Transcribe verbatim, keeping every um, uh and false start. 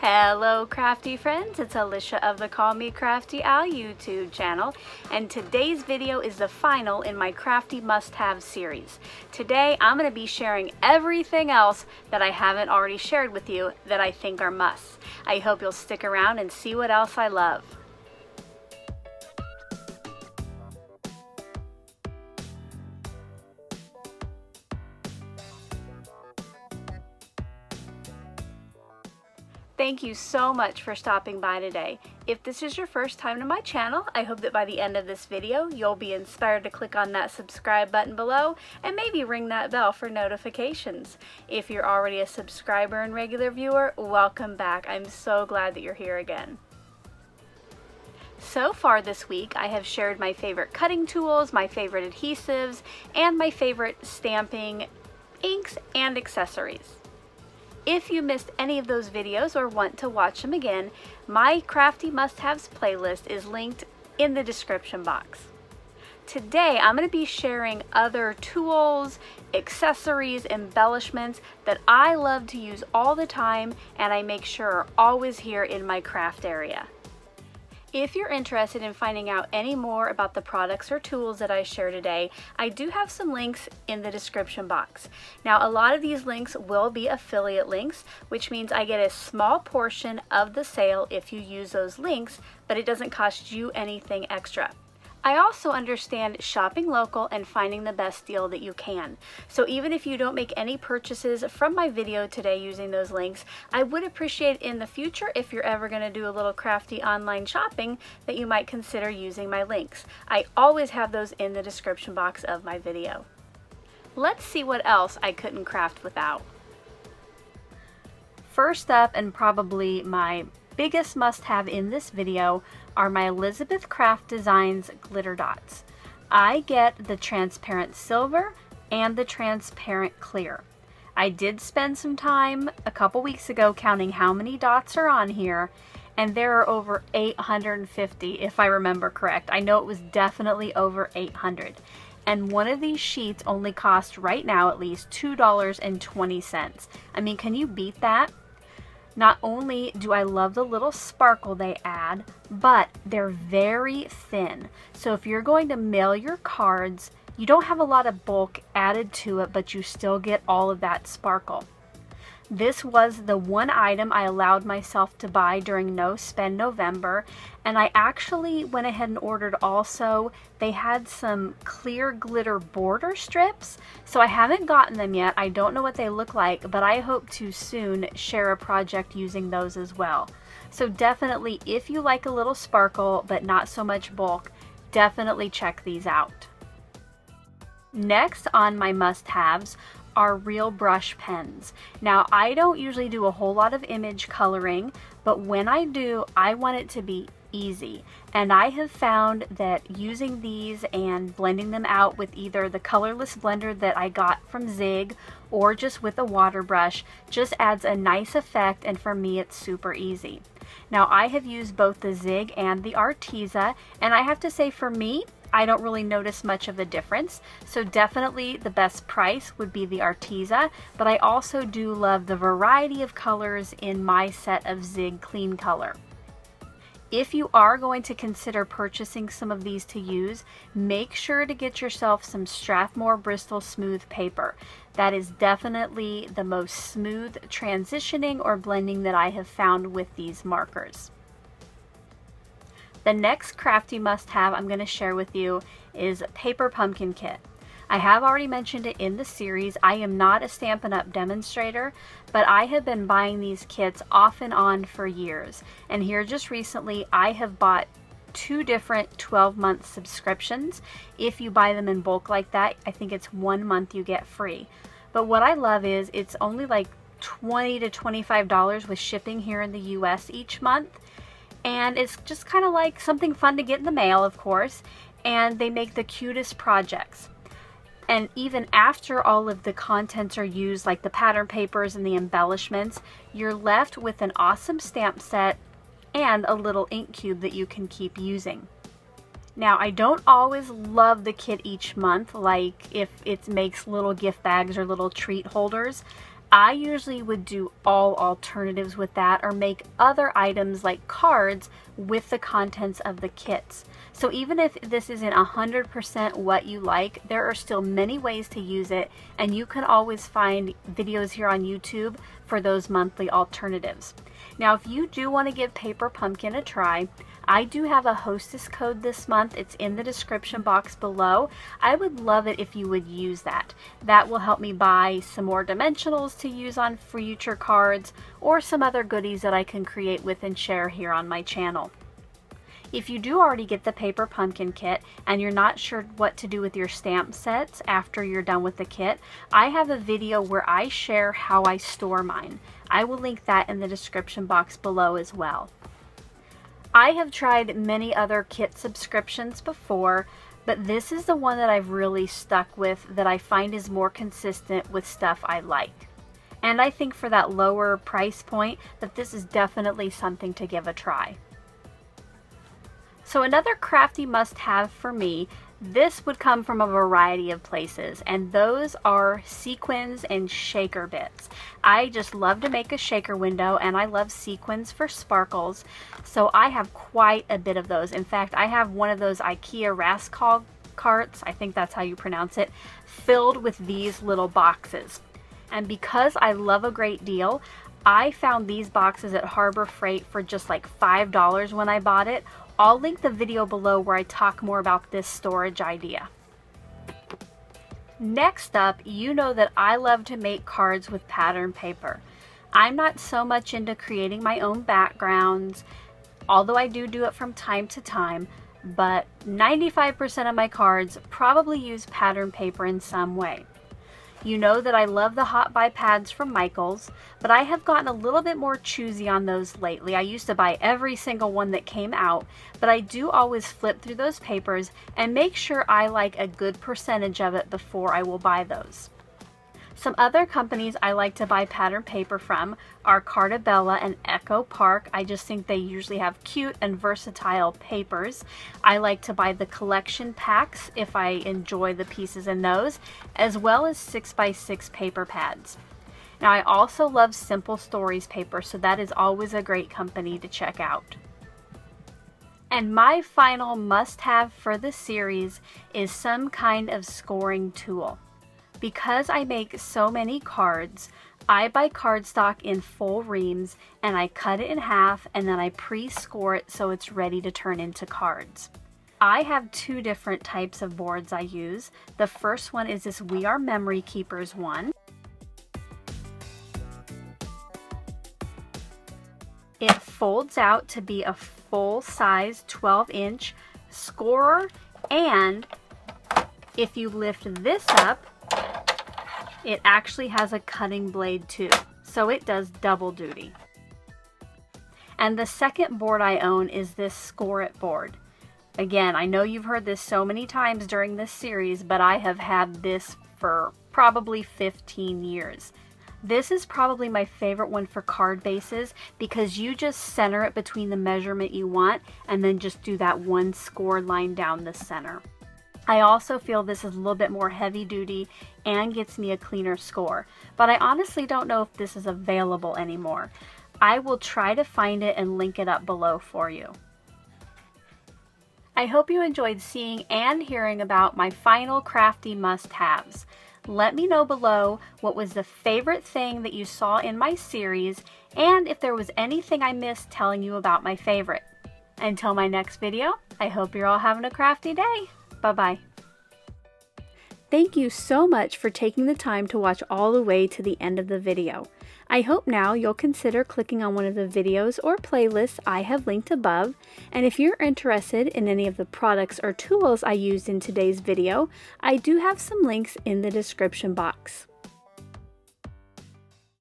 Hello crafty friends, it's Alicia of the Call Me Crafty Al YouTube channel, and today's video is the final in my crafty must-have series. Today I'm going to be sharing everything else that I haven't already shared with you that I think are musts. I hope you'll stick around and see what else I love. Thank you so much for stopping by today. If this is your first time to my channel, I hope that by the end of this video, you'll be inspired to click on that subscribe button below and maybe ring that bell for notifications. If you're already a subscriber and regular viewer, welcome back. I'm so glad that you're here again. So far this week, I have shared my favorite cutting tools, my favorite adhesives, and my favorite stamping inks and accessories. If you missed any of those videos or want to watch them again, my crafty must-haves playlist is linked in the description box. Today, I'm going to be sharing other tools, accessories, embellishments that I love to use all the time and I make sure are always here in my craft area. If you're interested in finding out any more about the products or tools that I share today, I do have some links in the description box. Now, a lot of these links will be affiliate links, which means I get a small portion of the sale if you use those links, but it doesn't cost you anything extra. I also understand shopping local and finding the best deal that you can. So even if you don't make any purchases from my video today using those links, I would appreciate in the future, if you're ever going to do a little crafty online shopping, that you might consider using my links. I always have those in the description box of my video. Let's see what else I couldn't craft without. First up, and probably my biggest must-have in this video, are my Elizabeth Craft Designs glitter dots. I get the transparent silver and the transparent clear. I did spend some time a couple weeks ago counting how many dots are on here, and there are over eight hundred fifty if I remember correct. I know it was definitely over eight hundred. And one of these sheets only costs right now at least two dollars and twenty cents. I mean, can you beat that? Not only do I love the little sparkle they add, but they're very thin. So if you're going to mail your cards, you don't have a lot of bulk added to it, but you still get all of that sparkle. This was the one item I allowed myself to buy during No Spend November, and I actually went ahead and ordered also. They had some clear glitter border strips, so I haven't gotten them yet. I don't know what they look like, but I hope to soon share a project using those as well. So definitely, if you like a little sparkle but not so much bulk, definitely check these out. Next on my must-haves are real brush pens. Now, I don't usually do a whole lot of image coloring, but when I do, I want it to be easy. And I have found that using these and blending them out with either the colorless blender that I got from Zig or just with a water brush just adds a nice effect, and for me it's super easy. Now, I have used both the Zig and the Arteza, and I have to say, for me, I don't really notice much of a difference, so definitely the best price would be the Arteza, but I also do love the variety of colors in my set of Zig Clean Color. If you are going to consider purchasing some of these to use, make sure to get yourself some Strathmore Bristol Smooth Paper. That is definitely the most smooth transitioning or blending that I have found with these markers. The next crafty must-have I'm going to share with you is Paper Pumpkin Kit. I have already mentioned it in the series. I am not a Stampin' Up! Demonstrator, but I have been buying these kits off and on for years. And here just recently, I have bought two different twelve month subscriptions. If you buy them in bulk like that, I think it's one month you get free. But what I love is it's only like twenty to twenty-five dollars with shipping here in the U S each month. And it's just kind of like something fun to get in the mail, of course, and they make the cutest projects. And even after all of the contents are used, like the pattern papers and the embellishments, you're left with an awesome stamp set and a little ink cube that you can keep using. Now, I don't always love the kit each month, like if it makes little gift bags or little treat holders. I usually would do all alternatives with that, or make other items like cards with the contents of the kits. So even if this isn't one hundred percent what you like, there are still many ways to use it, and you can always find videos here on YouTube for those monthly alternatives. Now, if you do want to give Paper Pumpkin a try, I do have a hostess code this month. It's in the description box below. I would love it if you would use that. That will help me buy some more dimensionals to use on future cards, or some other goodies that I can create with and share here on my channel. If you do already get the Paper Pumpkin Kit and you're not sure what to do with your stamp sets after you're done with the kit, I have a video where I share how I store mine. I will link that in the description box below as well. I have tried many other kit subscriptions before, but this is the one that I've really stuck with, that I find is more consistent with stuff I like. And I think for that lower price point, that this is definitely something to give a try. So another crafty must-have for me, this would come from a variety of places, and those are sequins and shaker bits. I just love to make a shaker window, and I love sequins for sparkles, so I have quite a bit of those. In fact, I have one of those IKEA Raskog carts, I think that's how you pronounce it, filled with these little boxes. And because I love a great deal, I found these boxes at Harbor Freight for just like five dollars when I bought it. I'll link the video below where I talk more about this storage idea. Next up, you know that I love to make cards with pattern paper. I'm not so much into creating my own backgrounds, although I do do it from time to time, but ninety-five percent of my cards probably use pattern paper in some way. You know that I love the Hot Buy pads from Michaels, but I have gotten a little bit more choosy on those lately. I used to buy every single one that came out, but I do always flip through those papers and make sure I like a good percentage of it before I will buy those. Some other companies I like to buy pattern paper from are Carta Bella and Echo Park. I just think they usually have cute and versatile papers. I like to buy the collection packs if I enjoy the pieces in those, as well as six by six paper pads. Now, I also love Simple Stories Paper, so that is always a great company to check out. And my final must-have for this series is some kind of scoring tool. Because I make so many cards, I buy cardstock in full reams and I cut it in half, and then I pre-score it so it's ready to turn into cards. I have two different types of boards I use. The first one is this We R Memory Keepers one. It folds out to be a full-size twelve inch scorer, and if you lift this up, it actually has a cutting blade too, so it does double duty. And the second board I own is this Scor-it board. Again, I know you've heard this so many times during this series, but I have had this for probably fifteen years. This is probably my favorite one for card bases, because you just center it between the measurement you want and then just do that one score line down the center. I also feel this is a little bit more heavy duty and gets me a cleaner score, but I honestly don't know if this is available anymore. I will try to find it and link it up below for you. I hope you enjoyed seeing and hearing about my final crafty must-haves. Let me know below what was the favorite thing that you saw in my series, and if there was anything I missed telling you about my favorite. Until my next video, I hope you're all having a crafty day. Bye-bye. Thank you so much for taking the time to watch all the way to the end of the video. I hope now you'll consider clicking on one of the videos or playlists I have linked above, and if you're interested in any of the products or tools I used in today's video, I do have some links in the description box.